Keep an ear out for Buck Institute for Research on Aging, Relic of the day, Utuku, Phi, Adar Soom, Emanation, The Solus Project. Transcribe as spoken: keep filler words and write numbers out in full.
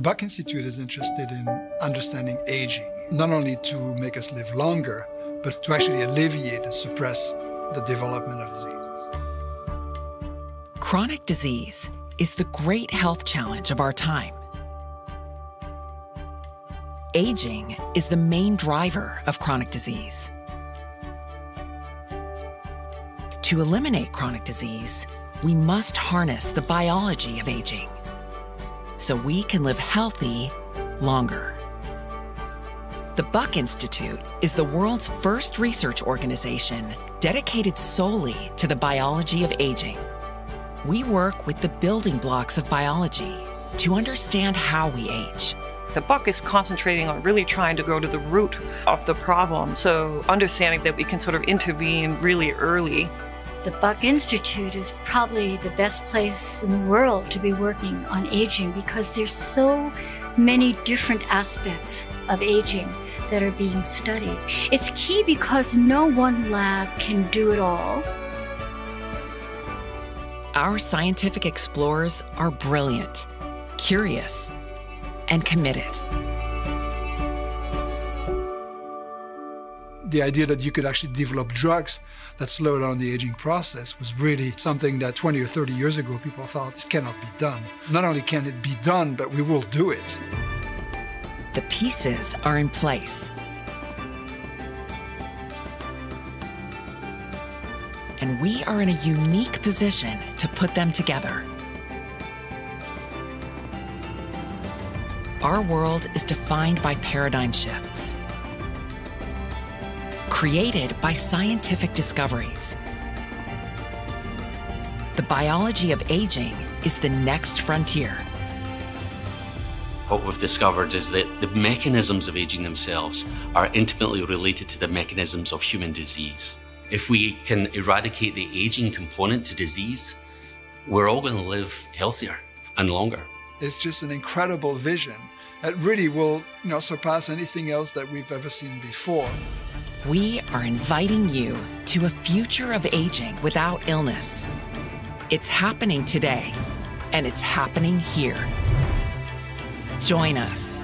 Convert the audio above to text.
The Buck Institute is interested in understanding aging, not only to make us live longer, but to actually alleviate and suppress the development of diseases. Chronic disease is the great health challenge of our time. Aging is the main driver of chronic disease. To eliminate chronic disease, we must harness the biology of aging so we can live healthy longer. The Buck Institute is the world's first research organization dedicated solely to the biology of aging. We work with the building blocks of biology to understand how we age. The Buck is concentrating on really trying to go to the root of the problem, so understanding that we can sort of intervene really early. The Buck Institute is probably the best place in the world to be working on aging because there's so many different aspects of aging that are being studied. It's key because no one lab can do it all. Our scientific explorers are brilliant, curious, and committed. The idea that you could actually develop drugs that slow down the aging process was really something that twenty or thirty years ago people thought, this cannot be done. Not only can it be done, but we will do it. The pieces are in place. And we are in a unique position to put them together. Our world is defined by paradigm shifts, created by scientific discoveries. The biology of aging is the next frontier. What we've discovered is that the mechanisms of aging themselves are intimately related to the mechanisms of human disease. If we can eradicate the aging component to disease, we're all going to live healthier and longer. It's just an incredible vision that really will, you know, surpass anything else that we've ever seen before. We are inviting you to a future of aging without illness. It's happening today, and it's happening here. Join us.